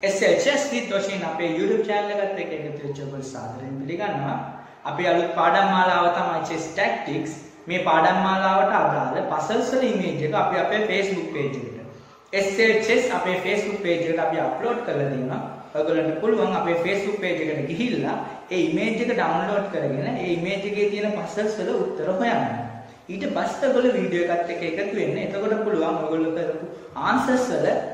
SHS Toshin up a YouTube channel at the Kakatrichable Southern Piligana. Up a Padamala matches tactics, may Padamala puzzles image up a Facebook page. SHS up a Facebook page up your upload Kaladina, a Gulung up a Facebook page at Gihilla, a image download Karagana, a image in a puzzles fellow Uttarahoyana. It a bus the video at the Kakatuin, it got a Puluan, answers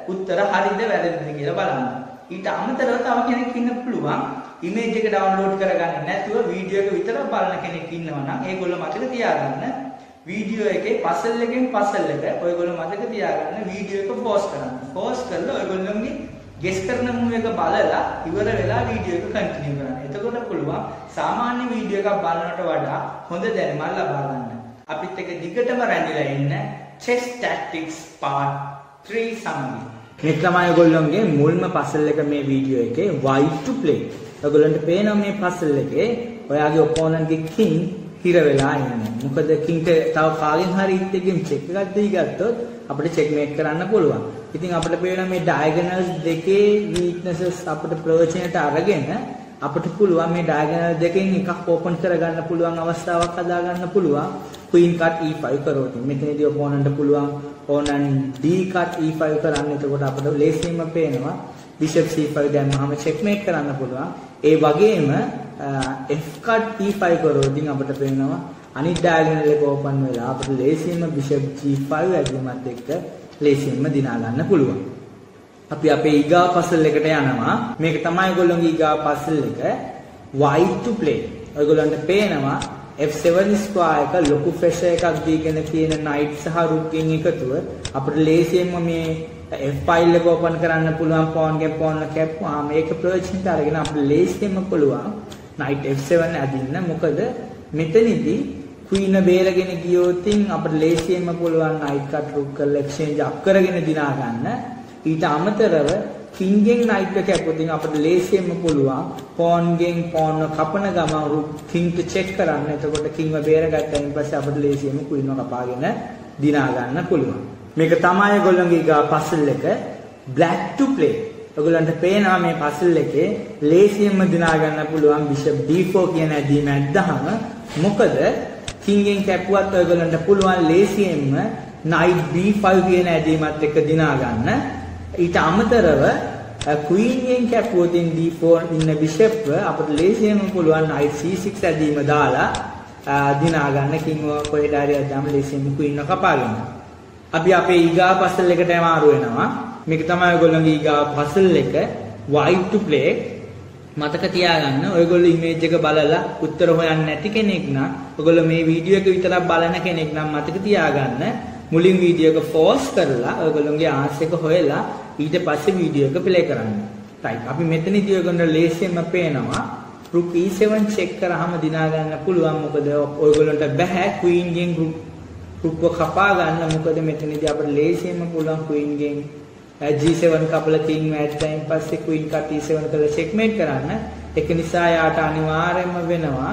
Uttara Hari the Vadabalana. It Amatarata can a kin of Puluan, image download Karagan, natural video with a Palanakan Kinona, Egolomatatiagana, video a puzzle again, puzzle letter, Oegolomatatiagana, video of Foskaran. Foskal, Oegolumi, Geskarnam make a balala, you were a vela video to continue. It got a Puluan, Samani video of Balanatavada, Honda than Malabalana. අපිත් එක දිගටම රැඳිලා ඉන්න chess tactics part 3 සමගින් මේ තමයි ඔයගොල්ලෝගේ මුල්ම puzzle එක මේ වීඩියෝ එකේ why to play. ඔයගොල්ලන්ට පේනවා මේ puzzle එකේ ඔයාගේ opponent ගේ king හිර වෙලා ඉන්නේ. මොකද king ට තව කාගෙන් හරි ඉත්තේකින් check එකක් දී ගත්තොත් අපිට checkmate කරන්න පුළුවන්. ඉතින් අපිට පේනවා මේ diagonals දෙකේ weaknesses අපිට ප්‍රයෝජනයට අරගෙන අපිට පුළුවන් මේ diagonal දෙකෙන් එකක් open කරගන්න පුළුවන් අවස්ථාවක් හදා ගන්න පුළුවන් queen cut e5 කරොත් මෙතනදී opponent පුළුවන් opponent d cut e5 කරන්න. එතකොට අපිට ලේසියෙන්ම පේනවා bishop c5 දැම්මම checkmate කරන්න පුළුවන්. ඒ වගේම f cut e5 කරොත්ින් අපිට පේනවා අනිත් diagonal එක open වෙලා අපිට ලේසියෙන්ම bishop g5 ඇගීමත් එක්ක ලේසියෙන්ම දිනා ගන්න පුළුවන්. අපි අපේ ඊගා puzzle එකට යනවා. මේක තමයි ඔයගොල්ලෝගේ ඊගා puzzle එක why to play. ඔයගොල්ලන්ට පේනවා f7 square එක ලොකු pressure එකක් දීගෙන තියෙන knight සහ rookගෙන් එකතුව අපිට ලේසියෙන්ම මේ f file එක open කරන්න පුළුවන්. pawn ගේ pawn එක කැපුවා. මේක ප්‍රයෝජනට අරගෙන අපිට ලේසියෙන්ම පුළුවන් knight f7 අදින්න. මොකද මෙතනදී queen බේරගෙන ගියොත් අපිට ලේසියෙන්ම පුළුවන් knight cut rook කරලා exchange up කරගෙන දිනා ගන්න. ඊට අමතරව king ගෙන් knight එක කැපුවොත් අපිට ලේසියෙන්ම පුළුවන් pawn ගෙන් pawn කපන ගමන් rook king ට check කරන්න. එතකොට king බේරගත්තයින් පස්සේ අපිට ලේසියෙන්ම queen කපාගෙන දිනා ගන්න පුළුවන්. මේක තමයි ඔයගොල්ලන්ගේ ගා puzzle එක black to play. ඔයගොල්ලන්ට පේනවා මේ puzzle එකේ ලේසියෙන්ම දිනා ගන්න පුළුවන් bishop d4 කියන ඇදීම ඇද්දාම මොකද king ගෙන් කැපුවත් ඔයගොල්ලන්ට පුළුවන් ලේසියෙන්ම knight b5 කියන ඇදීමත් එක්ක දිනා ගන්න. ඊට අමතරව queen ගෙන් කැපුවොත් d4 ඉන්න bishop අපිට ලේසියෙන්ම පුළුවන් knight c6 ඇදීම දාලා දිනා ගන්න. king කොහෙට හරි අදම ලේසියෙන්ම queen කපාගෙන. අපි අපේ ඊගා puzzle එකට මාරු වෙනවා. මේක තමයි ඔයගොල්ලෝගේ ඊගා puzzle එක why to play. මතක තියාගන්න ඔයගොල්ලෝ image එක බලලා උත්තර හොයන්නේ නැති කෙනෙක් නම් ඔයගොල්ලෝ මේ වීඩියෝ එක විතරක් බලන කෙනෙක් නම් මතක තියාගන්න මුලින් වීඩියෝ එක pause කරලා ඔයගොල්ලෝගේ answer එක හොයලා ඊට පස්සේ වීඩියෝ එක play කරන්න. right අපි මෙතනදී ඔයගොල්ලෝ ලේසියෙන්ම පේනවා rook e7 check කරාම දිනා ගන්න පුළුවන්. මොකද ඔයගොල්ලන්ට බෑ queen ගෙන් rook කපා ගන්න. මොකද මෙතනදී අපිට ලේසියෙන්ම පුළුවන් queen ගෙන් G7 කපල king වැට්ටයින් පස්සේ queen cut e7 කරලා checkmate කරන්න. ඒක නිසා යාට අනිවාර්යයෙන්ම වෙනවා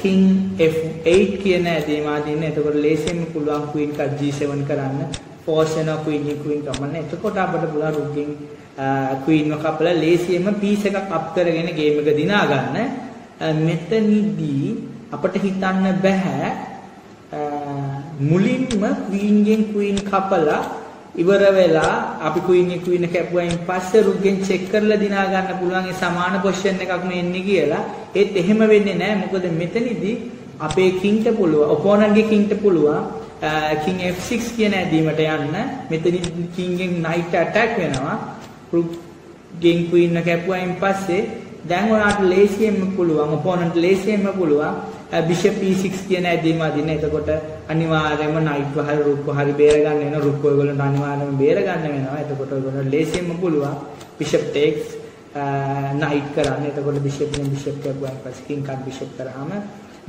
king f8 කියන ඇදීම අදින්න. එතකොට ලේසියෙන්ම පුළුවන් queen cut g7 කරන්න. force වෙනවා queen කමන්න. එතකොට අපිට පුළුවන් rook king queen ව කපලා ලේසියෙන්ම piece එකක් up කරගෙන game එක දිනා ගන්න. මෙතනදී අපිට හිතන්න බෑ මුලින්ම queen ගෙන් queen කපලා ඉවර වෙලා අපි queen කැපුවයින් පස්සේ rook ගෙන් check කරලා දිනා ගන්න පුළුවන් ඒ සමාන position එකක් මේ එන්නේ කියලා. ඒත් එහෙම වෙන්නේ නැහැ. මොකද මෙතනදී අපේ king ට පුළුවන් opponent ගේ king ට පුළුවන් king f6 කියන ඇදීමට යන්න. මෙතනදී king ගෙන් knight attack වෙනවා. rook ගෙන් queen කැපුවයින් පස්සේ දැන් ඔයාට ලේසියෙන්ම පුළුවන් opponent ලේසියෙන්ම පුළුවන් bishop e6 කියන ඇදීම අදින්න. එතකොට අනිවාර්යයෙන්ම knight වහල් rook වහල් බේර ගන්න වෙනවා. rook ඔයගොල්ලන්ට අනිවාර්යයෙන්ම බේර ගන්න වෙනවා. එතකොට ඔයගොල්ලෝ ලේසියෙන්ම පුළුවන් bishop takes knight කරන්න. එතකොට bishop නේ bishop කැපුවා පස්සේ king cut bishop කරාම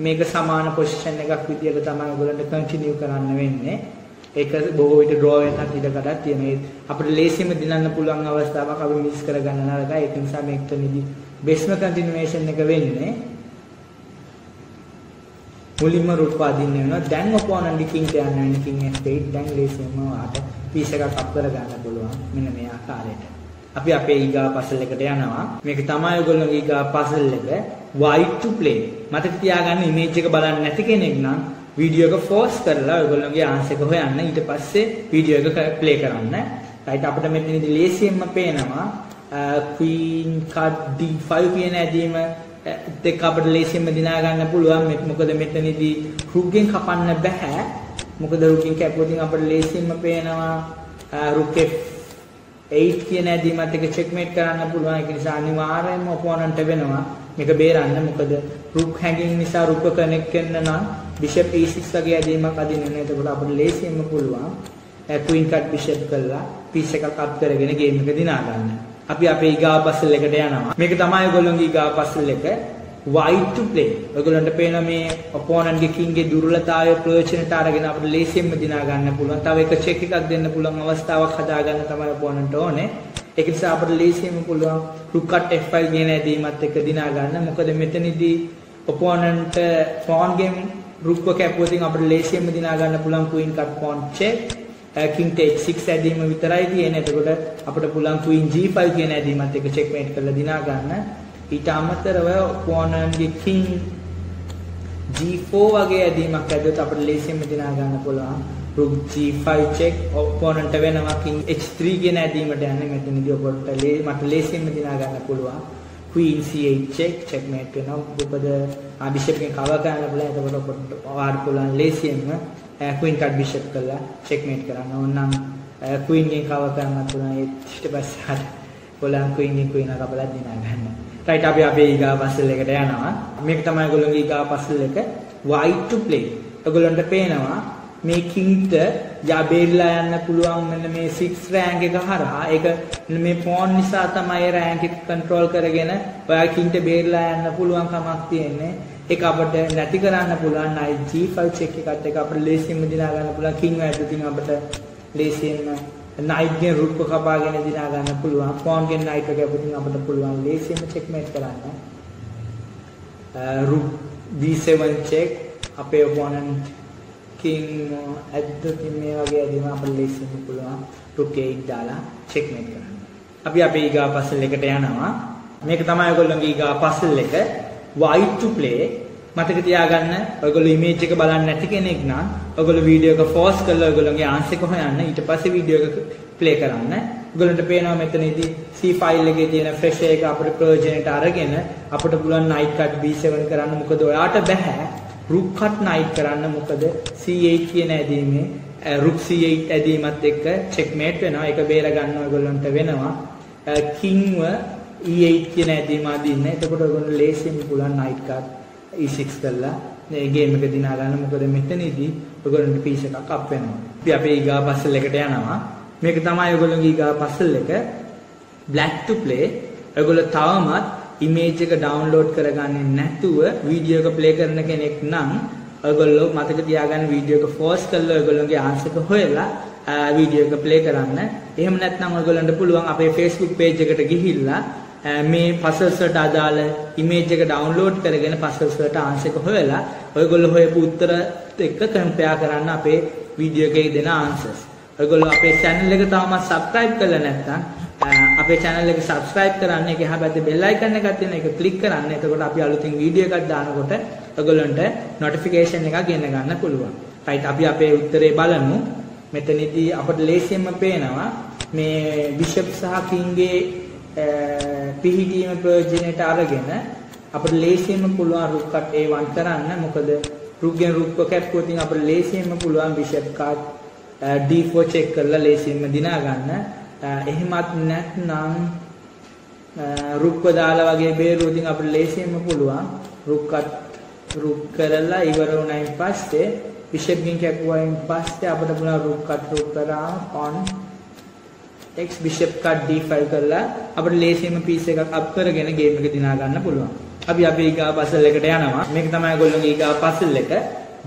මේක සමාන position එකක් විදියට තමයි ඔයගොල්ලන්ට continue කරන්න වෙන්නේ. ඒක බොහෝ විට draw වෙනත් ඉඩකඩක් තියෙනවා. අපිට ලේසියෙන්ම දිනන්න පුළුවන් අවස්ථාවක් අපි මිස් කරගන්න නරකයි. ඒක නිසා මේක නිදි best continuation එක වෙන්නේ. මුලින්ම rook අදින්න වෙනවා. දැන් opponent king ට යන්න king f8. දැන් ලේසියෙන්ම වාට piece එකක් up කරගන්න පුළුවන් මෙන්න මේ ආකාරයට. අපි අපේ ඊගා puzzle එකට යනවා. මේක තමයි ඔයගොල්ලෝගේ ඊගා puzzle එක white to play. මතක තියාගන්න image එක බලන්න නැති කෙනෙක් නම් video එක force කරලා ඔයගොල්ලෝගේ answer එක හොයන්න. ඊට පස්සේ video එක play කරන්න. right අපිට මෙන්න මේ ලේසියෙන්ම පේනවා queen card d5 කියන ඇදීම දෙක අපිට ලේසියෙන්ම දිනා ගන්න පුළුවන්. මොකද මෙතනදී rook ගෙන් කපන්න බෑ. මොකද rook ගෙන් කැපුවොත් අපිට ලේසියෙන්ම පේනවා rook Eight කියන ඇදීමත් එක checkmate කරන්න පුළුවන්. ඒක නිසා අනිවාර්යයෙන්ම opponent වෙනවා. මේක බේරන්න. මොකද rook hanging නිසා rook connect වෙන්න නම් bishop e6 වගේ ඇදීමක් අදින්න ඕනේ. එතකොට අපිට ලේසියෙන්ම පුළුවන් queen cut bishop කරලා piece එකක් up කරගෙන game එක දිනා ගන්න. අපි අපේ ඊගා puzzle එකට යනවා. මේක තමයි ඔයගොල්ලෝගේ ඊගා puzzle එක white to play. ඔයගොල්ලන්ට පේන මේ opponent ගේ king ගේ දුර්වලතාවය ප්‍රයෝජනට අරගෙන අපිට ලේසියෙන්ම දිනා ගන්න පුළුවන්. තව එක check එකක් දෙන්න පුළුවන් අවස්ථාවක් හදා ගන්න තමයි opponent ඕනේ. ඒක නිසා අපිට ලේසියෙන්ම පුළුවන් rook cut f5 කියන ඇදීමත් එක්ක දිනා ගන්න. මොකද මෙතනදී opponent pawn game rook එක කැපුවොත් අපිට ලේසියෙන්ම දිනා ගන්න පුළුවන් queen cut pawn check. King take 6 ඇදීම විතරයි තියෙන්නේ. එතකොට අපිට පුළුවන් queen g5 කියන ඇදීමත් එක checkmate කරලා දිනා ගන්න. ඊට අමතරව opponent ගේ king g4 වගේ ඇදීමක් ඇද්දොත් අපිට ලේසියෙන්ම දිනා ගන්න පුළුවන්. rook g5 check opponent වෙනවා king h3 කියන ඇදීමට යන්නේ. මෙතනදී ඔබට මට ලේසියෙන්ම දිනා ගන්න පුළුවන්. queen c8 check checkmate වෙනවා. මොකද bishop එකෙන් cover කරන්න බලලා එතකොට ඔබට වාඩි පුළුවන් ලේසියෙන්ම queen cut bishop කරලා checkmate කරන්න. ඕනනම් queen ගෙන් cover කරන්න පුළුවන්. ඊට පස්සේ හරි ඔයගොල්ලන් queen ගෙන් queen අරබලා දිනා ගන්න. right අපි අපේ ඊගා puzzle එකට යනවා. මේක තමයි ඔයගොල්ලෝගේ ඊගා puzzle එක white to play. ඔයගොල්ලන්ට පේනවා මේ king ට යබේරිලා යන්න පුළුවන්. මෙන්න මේ 6 rank එක හරහා ඒක මේ pawn නිසා තමයි rank එක control කරගෙන ඔයා king ට බේරිලා යන්න පුළුවන් කමක් තියෙන්නේ. ඒක අපිට නැති කරන්න පුළුවන්. knight g5 check එකත් එක අපිට ලේසියෙන්ම දිනා ගන්න පුළුවන්. king වැඩි දින අපිට ලේසියෙන්ම knight ගෙන් rook කපාගෙන දිනා ගන්න පුළුවන්. pawn ගෙන් knight එක අපිට පුළුවන් ලේසියෙන්ම checkmate කරන්න. rook d7 check අපේ opponent king ඇද්දොත් මේ වගේ ඇදීම අපිට ලේසියෙන්ම පුළුවන් rook e8 දාලා checkmate කරන්න. අපි අපේ ඊගා puzzle එකට යනවා. මේක තමයි ඔයගොල්ලෝගේ ඊගා puzzle එක white to play. මතක තියාගන්න ඔයගොල්ලෝ image එක බලන්න නැති කෙනෙක් නම් ඔයගොල්ලෝ video එක force කරලා ඔයගොල්ලෝගේ answer එක හොයන්න. ඊට පස්සේ video එක play කරන්න. ඔයගොල්ලන්ට පේනවා මෙතනදී C file එකේ තියෙන fresh එක අපිට ප්‍රයෝජනට අරගෙන අපිට පුළුවන් knight cut b7 කරන්න. මොකද ඔයාට බෑ rook cut knight කරන්න. මොකද c8 කියන ඇදීමේ rook c8 ඇදීමත් එක්ක checkmate වෙනවා. ඒක බේරගන්න ඔයගොල්ලන්ට වෙනවා king e8 කියන ඇදීම අදින්න. එතකොට ඔයගොල්ලෝ ලේසියෙන් පුළුවන් knight card e6 කරලා මේ ගේම් එක දිනා ගන්න. මොකද මෙතනදී ඔයගොල්ලන්ට piece එකක් up වෙනවා. අපි අපේ ඊගා puzzle එකට යනවා. මේක තමයි ඔයගොල්ලෝගේ ඊගා puzzle එක black to play. ඔයගොල්ලෝ තවමත් image එක download කරගන්නේ නැතුව video එක play කරන කෙනෙක් නම් ඔයගොල්ලෝ මතක තියාගන්න video එක force කරලා ඔයගොල්ලෝගේ answer එක හොයලා video එක play කරන්න. එහෙම නැත්නම් ඔයගොල්ලන්ට පුළුවන් අපේ Facebook page එකට ගිහිල්ලා මේ puzzles වලට අදාළ image එක download කරගෙන puzzles වලට answer එක හොයලා ඔයගොල්ලෝ හොයපු උත්තර එක්ක compare කරන්න අපේ video එකේ දෙන answers. ඔයගොල්ලෝ අපේ channel එක තාමත් subscribe කරලා නැත්නම් අපේ channel එක subscribe කරන්න. ඒක එහා පැත්තේ bell icon එකක් තියෙන එක click කරන්න. එතකොට අපි අලුතින් video එකක් දානකොට ඔයගොල්ලන්ට notification එකක් ගෙන ගන්න පුළුවන්. right අපි අපේ උත්තරේ බලමු. මෙතනදී අපිට ලේසියෙන්ම පේනවා මේ bishop සහ king ගේ පිහිටීම ප්‍රයෝජනයට අරගෙන අපිට ලේසියෙන්ම පුළුවන් rook cut a1 කරන්න. මොකද rook ගෙන් rook කැපුවොත් අපිට ලේසියෙන්ම පුළුවන් bishop card d4 check කරලා ලේසියෙන්ම දිනා ගන්න. එහෙමත් නැත්නම් rook දාලා වගේ බේරුවොත් අපිට ලේසියෙන්ම පුළුවන් rook cut rook කරලා ඉවර වුණයින් පස්සේ bishop ගෙන් කැපුවයින් පස්සේ අපිට පුළුවන් rook cut rook කරා pawn x bishop card d5 කරලා අපිට ලේසියෙන්ම piece එකක් up කරගෙන game එක දිනා ගන්න පුළුවන්. අපි අපේ ඊගා puzzle එකට යනවා. මේක තමයි ඔයගොල්ලෝගේ ඊගා puzzle එක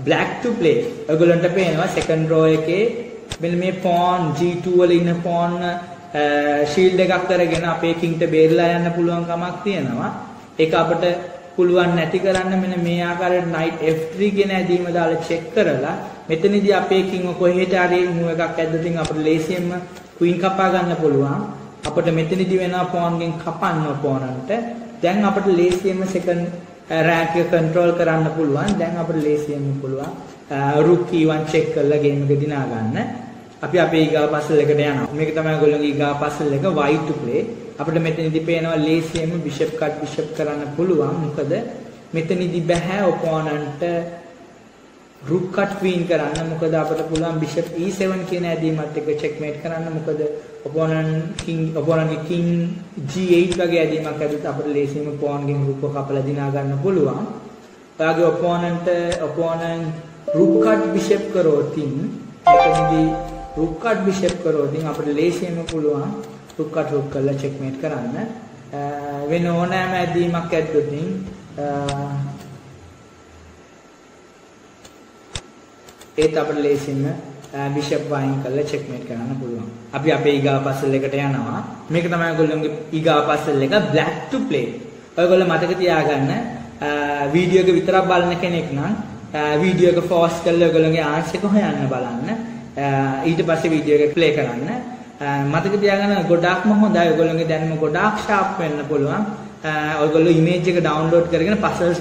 black to play. ඔයගොල්ලන්ට පේනවා second row එකේ මෙන්න මේ pawn g2 වල ඉන්න pawn shield එකක් කරගෙන අපේ king ට බේරලා යන්න පුළුවන් කමක් තියෙනවා. ඒක අපිට පුළුවන් නැති කරන්න මෙන්න මේ ආකාරයට knight f3 කියන ඇදීම දාලා check කරලා මෙතනදී අපේ king කොහෙට හරි move එකක් ඇද්දොත් අපිට ලේසියෙන්ම queen කපා ගන්න පුළුවන්. අපිට මෙතනදී වෙනා ෆෝන්ගෙන් කපන්න පොරන්ට දැන් අපිට ලේසියෙන්ම සෙකන්ඩ් රෑට් එක කන්ට්‍රෝල් කරන්න පුළුවන්. දැන් අපිට ලේසියෙන්ම පුළුවන් රුක් කී1 චෙක් කරලා ගේම් එක දිනා ගන්න. අපි අපේ ඊගා පසල් එකට යනවා. මේක තමයි ඔයගොල්ලෝගේ ඊගා පසල් එක white to play. අපිට මෙතනදී පේනවා ලේසියෙන්ම බිෂප් කට් බිෂප් කරන්න පුළුවන්. මොකද මෙතනදී බෑ ඔපොනන්ට් Rook cut queen කරන්න. මොකද අපිට පුළුවන් bishop e7 කියන ඇදීමත් එක්ක checkmate කරන්න. මොකද opponent king g8 වගේ ඇදීමක් ඇද්දිත් අපිට ලේසියෙන්ම pawn ගෙන් rook එක කපලා දිනා ගන්න පුළුවන්. ඔයාගේ opponent rook cut bishop කරෝතින් එතනදී rook cut bishop කරෝතින් අපිට ලේසියෙන්ම පුළුවන් rook cut rook කරලා checkmate කරන්න. වෙන ඕනෑම ඇදීමක් ඇද්දොත් ඒත් අපිට ලේසින්ම බිෂප් වයින් කරලා චෙක්මේට් කරන්න පුළුවන්. අපි අපේ ඊගා පසල් එකට යනවා. මේක තමයි ඔයගොල්ලෝගේ ඊගා පසල් එක black to play. ඔයගොල්ලෝ මතක තියාගන්න වීඩියෝ එක විතරක් බලන කෙනෙක් නම් වීඩියෝ එක pause කරලා ඔයගොල්ලෝගේ answer එක හොයන්න බලන්න. ඊට පස්සේ වීඩියෝ එක play කරන්න. මතක තියාගන්න ගොඩාක්ම හොඳයි. ඔයගොල්ලෝගේ දැනුම ගොඩාක් sharp වෙන්න පුළුවන්. ඔයගොල්ලෝ image එක download කරගෙන puzzles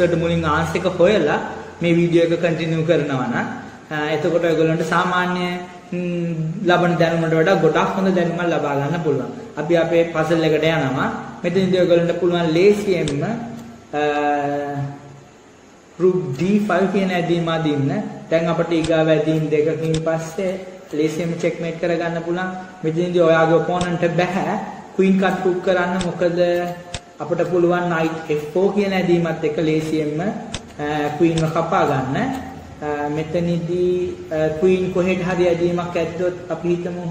වලට මුලින් answer එක හොයලා මේ වීඩියෝ එක කන්ටිනියු කරනවා නම් එතකොට ඔයගොල්ලන්ට සාමාන්‍ය ලබන දැනුමට වඩා ගොඩක් හොඳ දැනුමක් ලබා ගන්න පුළුවන්. අපි අපේ පසල් එකට යනවා. මෙතනදී ඔයගොල්ලන්ට පුළුවන් ලේසියෙන්ම rook d5 කියන ඇදීම අදින්න. දැන් අපිට ඊගාව ඇදීම් දෙකකින් පස්සේ ලේසියෙන්ම checkmate කරගන්න පුළුවන්. මෙතනදී ඔයාගේ opponent බෑ queen cut rook කරන්න. මොකද අපිට පුළුවන් knight f4 කියන ඇදීමත් එක්ක ලේසියෙන්ම queen එක කපා ගන්න. මෙතනදී queen කොහෙට හරි ඇදීමක් ඇද්දොත් අපි හිතමු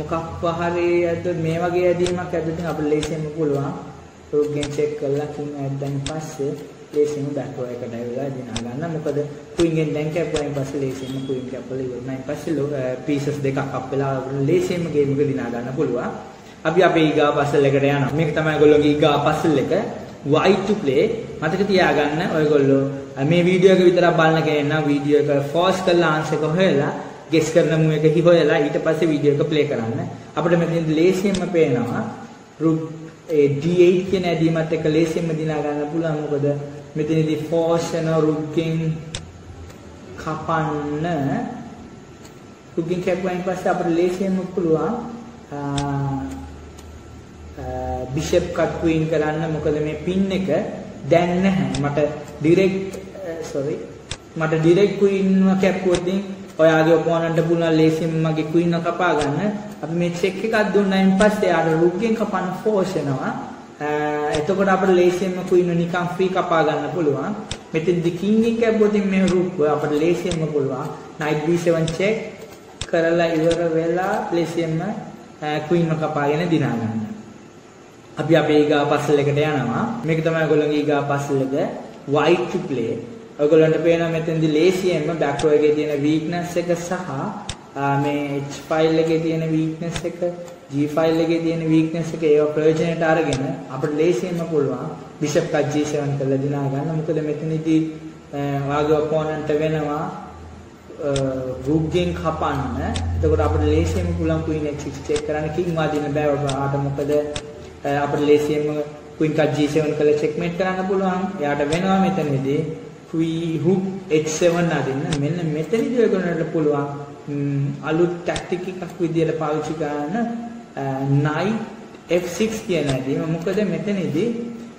මොකක් වහරේ ඇද්දොත් මේ වගේ ඇදීමක් ඇද්දොත් අපිට ලේසියෙන්ම පුළුවන් rook game check කරලා queen ඇද්දන් පස්සේ ලේසියෙන්ම බැක්වෝ එකට ඇවිල්ලා දිනා ගන්න. මොකද queen ගෙන් දැන් කැපුවායින් පස්සේ ලේසියෙන්ම queen කැපලා ඉවරයි. පස්සේ pieces දෙකක් අප් වෙලා ලේසියෙන්ම game එක දිනා ගන්න පුළුවන්. අපි අපේ ඊගා puzzle එකට යනවා. මේක තමයි ඔයගොල්ලෝගේ ඊගා puzzle එක white to play. මතක තියාගන්න ඔයගොල්ලෝ මේ වීඩියෝ එක විතරක් බලන කෙනෙක් නම් වීඩියෝ එක pause කරලා answer එක හොයලා guess කරන මූ එක හොයලා ඊට පස්සේ වීඩියෝ එක play කරන්න. අපිට මෙතනින් ලේසියෙන්ම පේනවා rook d8 කියන ඇදීමත් එක්ක ලේසියෙන්ම දිනා ගන්න පුළුවන්. මොකද මෙතනදී force කරන rook king කපන්න. rook king කැපුවායින් පස්සේ අපිට ලේසියෙන්ම පුළුවන් බිෂප් කට් ක්වීන් කරන්න. මොකද මේ පින් එක දැන් නැහැ. මට ඩිරෙක්ට් ක්වීන්ව කැපුවොත් ඔයාගේ ඔපොනන්ට් පුළුවන් ලේසියෙන්ම මගේ ක්වීන්ව කපා ගන්න. අපි මේ චෙක් එකක් දුන්නායින් පස්සේ ආර රුක් ගෙන් කපන්න ෆෝස් වෙනවා. එතකොට අපිට ලේසියෙන්ම ක්වීන්ව නිකන් ෆ්‍රී කපා ගන්න පුළුවන්. මෙතෙන්දි කින් එක කැපුවොත් මේ රුක්ව අපිට ලේසියෙන්ම පුළුවන් නයිට් b7 චෙක් කරලා ඉවර වෙලා ලේසියෙන්ම ක්වීන්ව කපාගෙන දිනා ගන්න. අපි අපේ ඊගා puzzle එකට යනවා. මේක තමයි ඔයගොල්ලන්ගේ ඊගා puzzle එක white to play. ඔයගොල්ලන්ට පේනවා මෙතෙන්දී ලේසියෙන්ම back row එකේ තියෙන weakness එක සහ මේ h file එකේ තියෙන weakness එක, g file එකේ තියෙන weakness එක ඒවා ප්‍රයෝජනයට අරගෙන අපිට ලේසියෙන්ම පුළුවන් bishop cut g7 කරලා දිනා ගන්න. මොකද මෙතනදී වාගේ opponent වෙනවා rook ගෙන් කපන්න. එතකොට අපිට ලේසියෙන්ම පුළුවන් queen h6 check කරන්න. king වදින්න බෑ ඔයාට. මොකද අපිට ලේසියෙන්ම queen cut g7 කරලා checkmate කරන්න පුළුවන්. එයාට වෙනවා මෙතනදී queen rook h7 අදින්න. මෙන්න මෙතනදී ඔයගොල්ලන්ට පුළුවන් අලුත් ටැක්ටික් එකක් විදියට පාවිච්චි කරන්න knight f6 කියන ඇදීම. මොකද මෙතනදී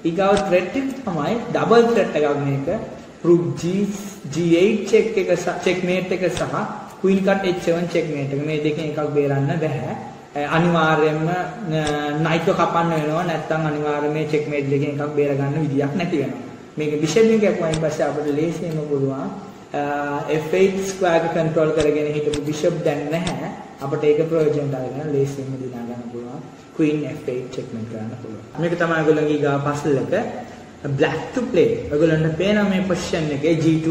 ඊගාව threat එක තමයි double threat එකක්. මේක rook g8 check එක checkmate එක සහ queen cut h7 checkmate එක. මේ දෙකෙන් එකක් බේරන්න බෑ. අනිවාර්යයෙන්ම knight එක කපන්න වෙනවා. නැත්නම් අනිවාර්යයෙන්ම මේ checkmate දෙකෙන් එකක් බේර ගන්න විදියක් නැති වෙනවා. මේක bishop එක කැපුවායින් පස්සේ අපිට ලේසියෙන්ම පුළුවන් f8 square එක control කරගෙන හිටපු bishop දැන් නැහැ. අපිට ඒක ප්‍රයෝජනට අරගෙන ලේසියෙන්ම දිනා ගන්න පුළුවන්. queen f8 checkmate කරන්න පුළුවන්. මේක තමයි ඔයගොල්ලන්ගේ ඊගා puzzle එක black to play. ඔයගොල්ලන්ට පේනවා මේ position එකේ g2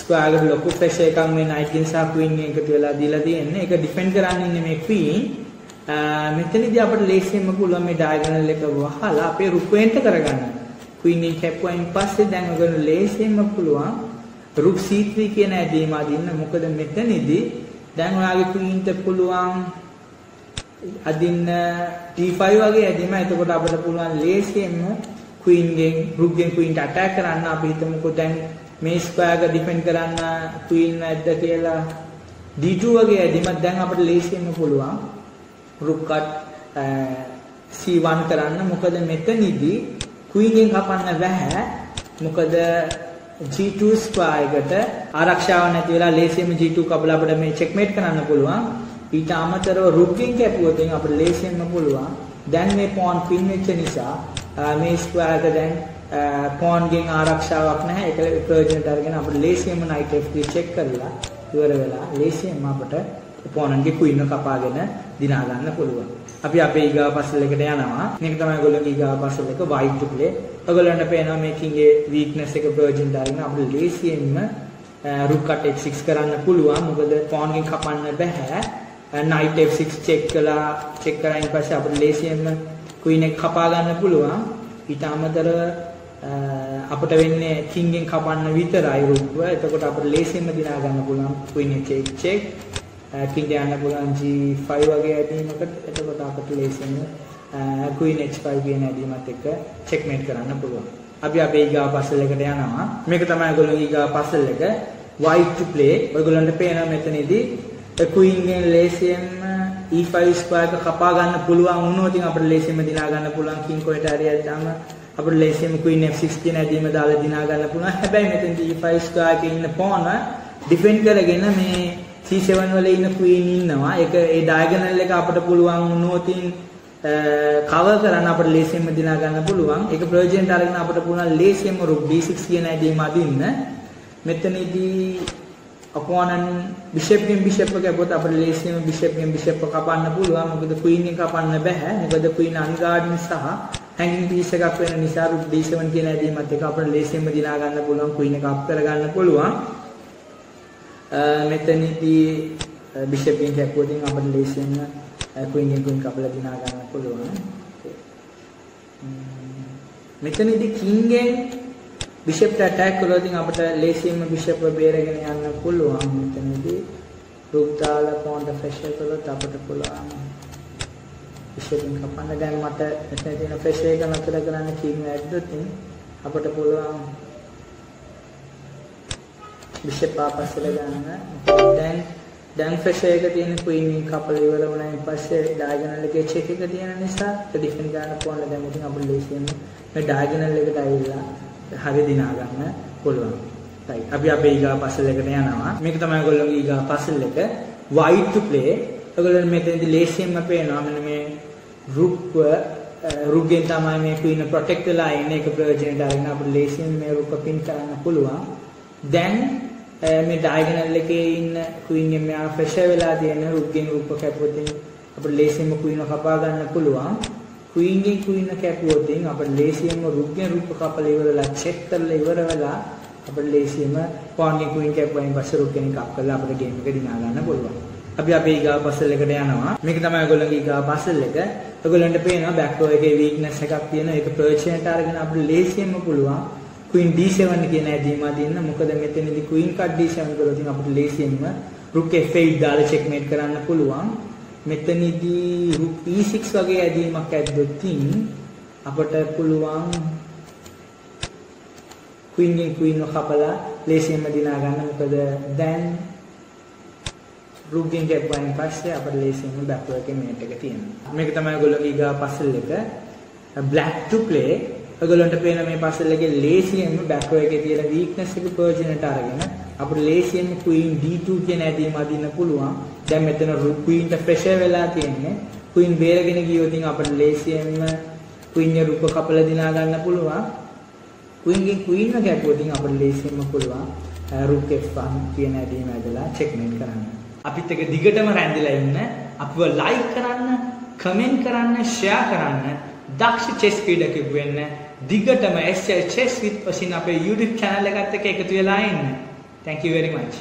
square එක ලොකු pressure එකක් මේ knight ගෙන් සහ queen ගෙන් එකතු වෙලා දීලා තියෙන්නේ. ඒක defend කරන්න ඉන්නේ මේ queen. මෙතනදී අපිට ලේසියෙන්ම පුළුවන් මේ diagonal එක වහලා අපේ rook වෙන්ට කරගන්න. queen එක කැපුවායින් පස්සේ දැන් ඔයගොල්ලෝ ලේසියෙන්ම පුළුවන් rook c3 කියන ඇදීම අදින්න. මොකද මෙතනදී දැන් ඔයාගේ queen ට පුළුවන් අදින්න T5 වගේ ඇදීම. එතකොට අපිට පුළුවන් ලේසියෙන්ම queen ගෙන් rook ගෙන් queen ට attack කරන්න. අපි හිතමුකෝ දැන් මේ square එක defend කරන්න queen නැද්ද කියලා. D2 වගේ ඇදීමක් දැන් අපිට ලේසියෙන්ම පුළුවන් rook cut C1 කරන්න. මොකද මෙතනදී queen ගෙන් කපන්න බැහැ. මොකද G2 square එකට ආරක්ෂාව නැති වෙලා ලේසියෙන්ම G2 කපලා අපිට මේ checkmate කරන්න පුළුවන්. ඊට අමතරව rook ගෙන් කැපුවොත් එන් අපිට ලේසියෙන්ම පුළුවන්. දැන් මේ pawn pin වෙච්ච නිසා මේ square එක දැන් pawn ගෙන් ආරක්ෂාවක් නැහැ. ඒක recursion අරගෙන අපිට ලේසියෙන්ම knight f3 check කරලා ඉවර වෙලා ලේසියෙන්ම අපිට opponent ගේ queen එක කපාගෙන දිනා ගන්න පුළුවන්. අපි අපේ ඊගාව puzzle එකට යනවා. මේක තමයි ඔයගොල්ලෝගේ ඊගාව puzzle එක white to play. ඔයගොල්ලන්ට පේනවා මේ king ගේ weakness එක recursion අරගෙන අපිට ලේසියෙන්ම rook cut f6 කරන්න පුළුවන්. මොකද pawn ගෙන් කපන්න බෑ. knight f6 check කරායින් පස්සේ අපිට ලේසියෙන්ම queen එක කපා ගන්න පුළුවන්. ඊට අමතරව අපිට වෙන්නේ king ගෙන් කපන්න විතරයි rook. එතකොට අපිට ලේසියෙන්ම දිනා ගන්න පුළුවන් queen එක check. king යන්න පුළුවන් g5 වගේ ඇදීමකට. එතකොට අපිට ලේසියෙන්ම queen h5 කියන ඇදීමත් එක්ක checkmate කරන්න පුළුවන්. අපි අපේ ඊගා puzzle එකට යනවා. මේක තමයි ඔයගොල්ලෝගේ ඊගා puzzle එක white to play. ඔයගොල්ලන්ට පේනවා මෙතනදී queen ගෙන් ලේසියෙන්ම e5 square එක කපා ගන්න පුළුවන් වුණොත් ඉතින් අපිට ලේසියෙන්ම දිනා ගන්න පුළුවන් king කොහෙට හරි යද්දාම අපිට ලේසියෙන්ම queen f6 කියන ඇදීම දාලා දිනා ගන්න පුළුවන්. හැබැයි මෙතෙන්දී e5 square එකේ ඉන්න pawn defend කරගෙන මේ c7 වල ඉන්න queen ඉන්නවා. ඒක ඒ diagonal එක අපිට පුළුවන් වුණොත් ඉතින් cover කරන්න අපිට ලේසියෙන්ම දිනා ගන්න පුළුවන්. ඒක ප්‍රයෝජනට අරගෙන අපිට පුළුවන් ලේසියෙන්ම rook b6 කියන ඇදීම අදින්න. මෙතනදී opponent bishop කැපුවොත් අපිට ලේසියෙන්ම bishop කපන්න පුළුවන්. මොකද queen එක කපන්න බෑ. මොකද queen unguard නිසා hanging piece එකක් වෙන නිසා rook d7 කියන ඇදීමත් එක අපිට ලේසියෙන්ම දිනා ගන්න පුළුවන්. queen එක up කරගන්න පුළුවන්. මෙතනදී bishop ගෙන් කැපුවොත් අපිට ලේසියෙන්ම queen එකෙන් කපලා දිනා ගන්න පුළුවන්. මෙතනදී king ගෙන් bishop attack කළොත් අපිට ලේසියෙන්ම bishop බේරගෙන යන්න පුළුවන්. මෙතනදී rook දාලා pawn pressure කළොත් අපිට පුළුවන් bishop කපන්න. දැන් මට මෙතන තියෙන pressure එක නතර කරන්න king ඇද්දොත් අපිට පුළුවන් bishop ආපස්සට ගන්න. දැන් pressure එක තියෙන queen කපල ඉවර වුණාන් පස්සේ diagonal එකේ check එක තියෙන නිසා defend ගන්න පුළුවන්. දැන් ඉතින් අපිට ලේසියෙන්ම මේ diagonal එකට ඇවිල්ලා හරි දිනා ගන්න පුළුවන්. right අපි අපේ ඊගා puzzle එකට යනවා. මේක තමයි ඔයගොල්ලෝගේ ඊගා puzzle එක white to play. ඔයගොල්ලෝ මෙතෙන්දී ලේසියෙන්ම පේනවා මෙන්න මේ rook ගෙන් තමයි මේ queen protect වෙලා ඉන්නේ. ඒක ප්‍රයෝජනට අරගෙන අපිට ලේසියෙන් මේ rook pin කරන්න පුළුවන්. දැන් මේ diagonal එකේ ඉන්න queen ගෙන් මෙයා pressure වෙලා තියෙන rook ගෙන් rook කැපුවොත් අපිට ලේසියෙන්ම queen කපා ගන්න පුළුවන්. queen ගෙන් queen කැපුවොත් අපිට ලේසියෙන්ම rook ගෙන් rook කපලා ඉවරලා check කරලා ඉවර වෙලා අපිට ලේසියෙන්ම pawn ගෙන් queen කැපුවායින් පස්සේ rook ගෙන් කප් කරලා අපිට game එක දිනා ගන්න පුළුවන්. අපි අපේ ඊගා puzzle එකට යනවා. මේක තමයි ඔයගොල්ලන්ගේ ඊගා puzzle එක. ඔයගොල්ලන්ට පේනවා back row එකේ weakness එකක් තියෙනවා. ඒක ප්‍රයෝජනට අරගෙන අපිට ලේසියෙන්ම පුළුවන් queen d7 කියන ඇදීම අදින්න. මොකද මෙතනදී queen cut d7 කරලා ඉතින් අපිට ලේසියෙන්ම rook f8 දාලා checkmate කරන්න පුළුවන්. මෙතනදී rook e6 වගේ ඇදීමක් ඇද්දොත් අපට පුළුවන් queen ගෙන් queen කපලා ලේසියෙන්ම දිනා ගන්න. මොකද දැන් rook ගෙන් කැපුවායින් පස්සේ අපට ලේසියෙන්ම back row එකේ mate එක තියෙනවා. මේක තමයි ඔයගොල්ලෝගේ ඊගා puzzle එක black to play. ඔයගොල්ලන්ට පේන මේ puzzle එකේ ලේසියෙන්ම back row එකේ තියෙන weakness එක ප්‍රයෝජනට අරගෙන අපිට ලේසියෙන්ම queen d2 කියන ඇදීම අදින්න පුළුවන්. දැන් මෙතන rook queen ට pressure වෙලා තියෙන්නේ. queen බේරගෙන ගියොත් අපිට ලේසියෙන්ම queen ය rook කපලා දිනා ගන්න පුළුවන්. queen ගෙන් queen කැපුවොත් අපිට ලේසියෙන්ම පුළුවන් rook f1 කියන ඇදීම ඇදලා checkmate කරන්න. අපිත් එක දිගටම රැඳිලා ඉන්න අපිව like කරන්න, comment කරන්න, share කරන්න, දක්ෂ chess ක්‍රීඩකයෙක් වෙන්න දිගටම SL Chess with Oshin අපේ YouTube channel එකත් එක්ක එකතු වෙලා ඉන්න. Thank you very much.